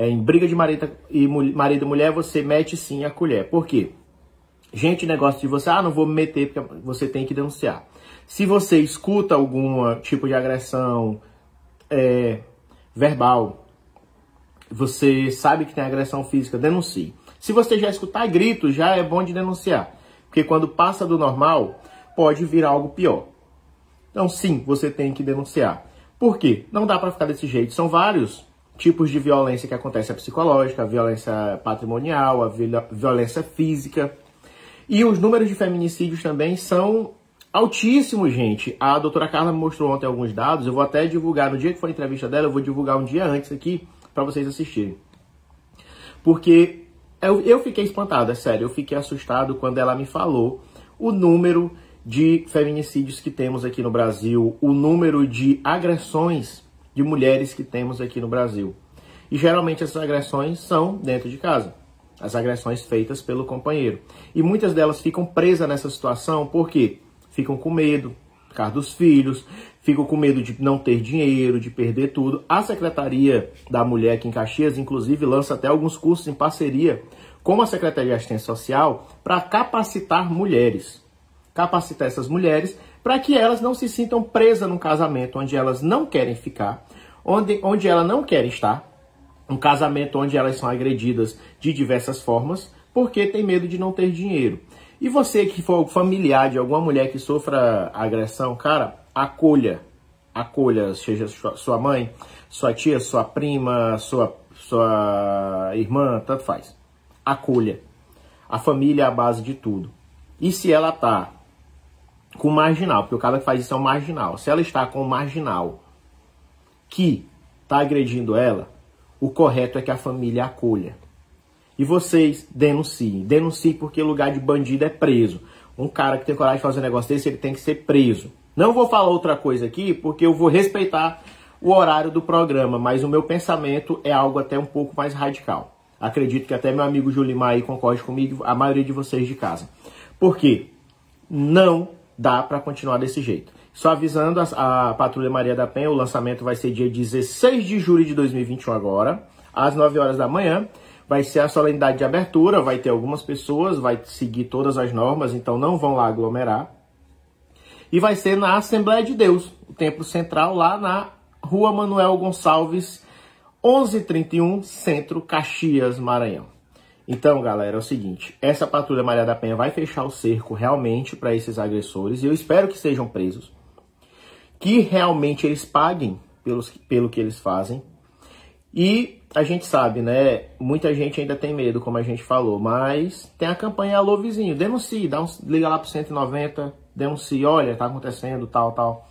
É, em briga de marido e mulher, você mete sim a colher. Por quê? Gente, negócio de você, ah, não vou me meter, porque você tem que denunciar. Se você escuta algum tipo de agressão é, verbal, você sabe que tem agressão física, denuncie. Se você já escutar gritos, já é bom de denunciar. Porque quando passa do normal, pode vir algo pior. Então, sim, você tem que denunciar. Por quê? Não dá pra ficar desse jeito. São vários tipos de violência que acontece, a psicológica, a violência patrimonial, a violência física. E os números de feminicídios também são altíssimos, gente. A doutora Carla me mostrou ontem alguns dados, eu vou até divulgar, no dia que for a entrevista dela, eu vou divulgar um dia antes aqui para vocês assistirem. Porque eu, eu fiquei espantado, é sério, eu fiquei assustado quando ela me falou o número de feminicídios que temos aqui no Brasil, o número de agressões de mulheres que temos aqui no Brasil. E geralmente essas agressões são dentro de casa, as agressões feitas pelo companheiro. E muitas delas ficam presas nessa situação porque ficam com medo por causa dos filhos, ficam com medo de não ter dinheiro, de perder tudo. A Secretaria da Mulher aqui em Caxias, inclusive, lança até alguns cursos em parceria com a Secretaria de Assistência Social para capacitar mulheres, capacitar essas mulheres para que elas não se sintam presas num casamento onde elas não querem ficar, onde, onde elas não querem estar, um casamento onde elas são agredidas de diversas formas, porque tem medo de não ter dinheiro. E você que for familiar de alguma mulher que sofra agressão, cara, acolha, acolha, seja sua mãe, sua tia, sua prima, sua, sua irmã, tanto faz. Acolha. A família é a base de tudo. E se ela tá com marginal, porque o cara que faz isso é um marginal. Se ela está com um marginal que está agredindo ela, o correto é que a família acolha. E vocês denunciem. Denunciem porque lugar de bandido é preso. Um cara que tem coragem de fazer um negócio desse, ele tem que ser preso. Não vou falar outra coisa aqui, porque eu vou respeitar o horário do programa, mas o meu pensamento é algo até um pouco mais radical. Acredito que até meu amigo Julimar aí concorde comigo, a maioria de vocês de casa. Por quê? Não dá para continuar desse jeito. Só avisando, a, a Patrulha Maria da Penha, o lançamento vai ser dia dezesseis de julho de dois mil e vinte e um agora, às nove horas da manhã. Vai ser a solenidade de abertura, vai ter algumas pessoas, vai seguir todas as normas, então não vão lá aglomerar. E vai ser na Assembleia de Deus, o templo central lá na Rua Manuel Gonçalves, onze trinta e um, Centro, Caxias, Maranhão. Então, galera, é o seguinte, essa patrulha Maria da Penha vai fechar o cerco realmente para esses agressores, e eu espero que sejam presos, que realmente eles paguem pelos, pelo que eles fazem. E a gente sabe, né, muita gente ainda tem medo, como a gente falou, mas tem a campanha Alô Vizinho, denuncie, dá um, liga lá pro cento e noventa, denuncie, olha, tá acontecendo, tal, tal.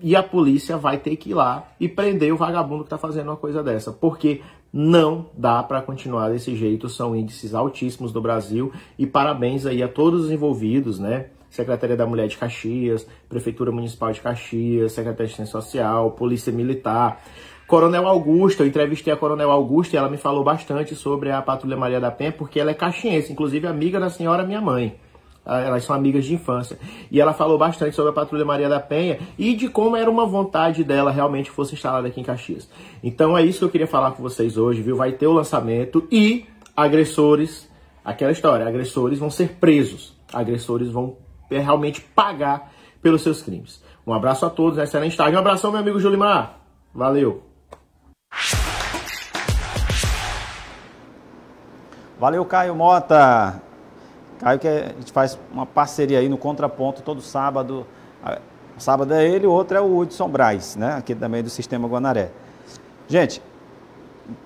E a polícia vai ter que ir lá e prender o vagabundo que tá fazendo uma coisa dessa, porque não dá para continuar desse jeito, são índices altíssimos do Brasil, e parabéns aí a todos os envolvidos, né? Secretaria da Mulher de Caxias, Prefeitura Municipal de Caxias, Secretaria de Assistência Social, Polícia Militar, Coronel Augusto. Eu entrevistei a Coronel Augusto e ela me falou bastante sobre a Patrulha Maria da Penha, porque ela é caxiense, inclusive amiga da senhora minha mãe. Elas são amigas de infância. E ela falou bastante sobre a Patrulha Maria da Penha e de como era uma vontade dela realmente fosse instalada aqui em Caxias. Então é isso que eu queria falar com vocês hoje, viu? Vai ter o lançamento e agressores, aquela história, agressores vão ser presos, agressores vão realmente pagar pelos seus crimes. Um abraço a todos, excelente tarde. Um abração, meu amigo Julimar. Valeu. Valeu, Caio Mota. Caio, que a gente faz uma parceria aí no Contraponto todo sábado. Sábado é ele, o outro é o Hudson Braz, né? Aqui também do Sistema Guanaré. Gente,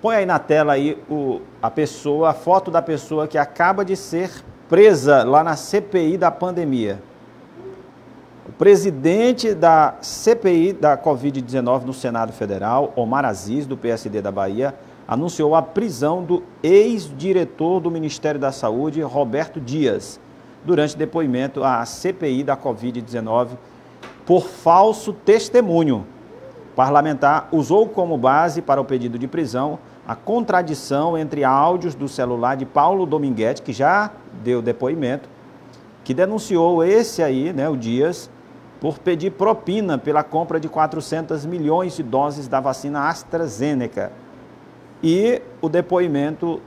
põe aí na tela aí o, a pessoa, a foto da pessoa que acaba de ser presa lá na C P I da pandemia. O presidente da C P I da Covid dezenove no Senado Federal, Omar Aziz, do P S D da Bahia, anunciou a prisão do ex-diretor do Ministério da Saúde, Roberto Dias, durante depoimento à C P I da Covid dezenove por falso testemunho. O parlamentar usou como base para o pedido de prisão a contradição entre áudios do celular de Paulo Dominguete, que já deu depoimento, que denunciou esse aí, né, o Dias, por pedir propina pela compra de quatrocentos milhões de doses da vacina AstraZeneca, e o depoimento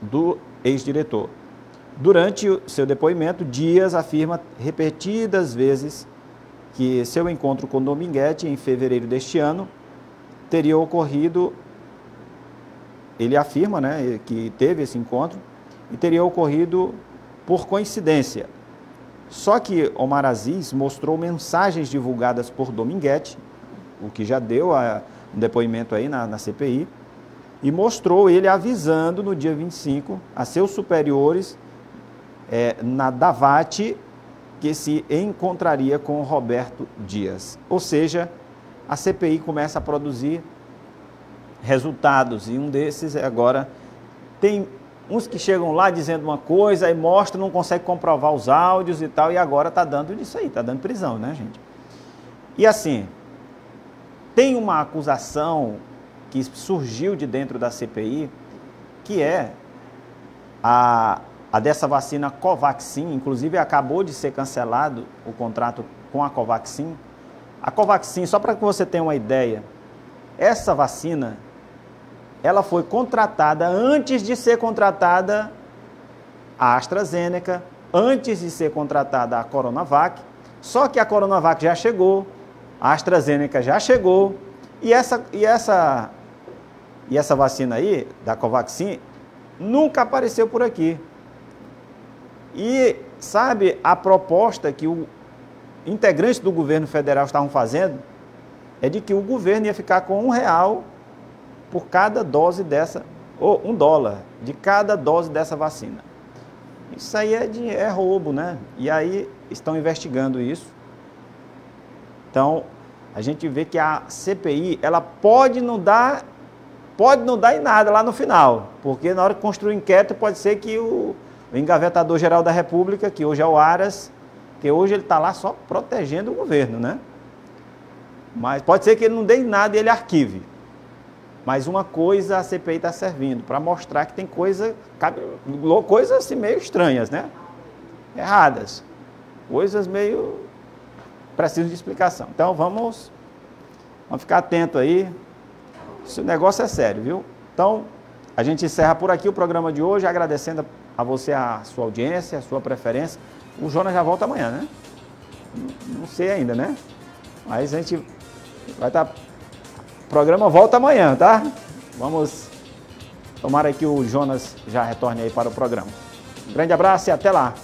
do ex-diretor. Durante o seu depoimento, Dias afirma repetidas vezes que seu encontro com Dominguete em fevereiro deste ano teria ocorrido, ele afirma, né, que teve esse encontro e teria ocorrido por coincidência. Só que Omar Aziz mostrou mensagens divulgadas por Dominguete, o que já deu a, um depoimento aí na, na C P I, e mostrou ele avisando no dia vinte e cinco a seus superiores é, na DAVAT que se encontraria com Roberto Dias. Ou seja, a C P I começa a produzir resultados, e um desses é agora, tem uns que chegam lá dizendo uma coisa e mostram, não consegue comprovar os áudios e tal, e agora está dando isso aí, está dando prisão, né, gente? E assim, tem uma acusação que surgiu de dentro da C P I, que é a, a dessa vacina Covaxin, inclusive acabou de ser cancelado o contrato com a Covaxin. A Covaxin, só para que você tenha uma ideia, essa vacina, ela foi contratada antes de ser contratada a AstraZeneca, antes de ser contratada a Coronavac, só que a Coronavac já chegou, a AstraZeneca já chegou, e essa... E essa E essa vacina aí, da Covaxin, nunca apareceu por aqui. E sabe a proposta que os integrantes do governo federal estavam fazendo? É de que o governo ia ficar com um real por cada dose dessa, ou um dólar de cada dose dessa vacina. Isso aí é, de, é roubo, né? E aí estão investigando isso. Então, a gente vê que a C P I, ela pode não dar... Pode não dar em nada lá no final, porque na hora que construir o inquérito pode ser que o, o engavetador-geral da República, que hoje é o Aras, que hoje ele está lá só protegendo o governo, né? Mas pode ser que ele não dê em nada e ele arquive. Mas uma coisa a C P I está servindo, para mostrar que tem coisa, coisas assim meio estranhas, né? Erradas. Coisas meio... precisam de explicação. Então vamos, vamos ficar atento aí. Esse negócio é sério, viu? Então, a gente encerra por aqui o programa de hoje, agradecendo a você a sua audiência, a sua preferência. O Jonas já volta amanhã, né? Não sei ainda, né? Mas a gente vai estar O programa volta amanhã, tá? Vamos... Tomara que o Jonas já retorne aí para o programa. Um grande abraço e até lá!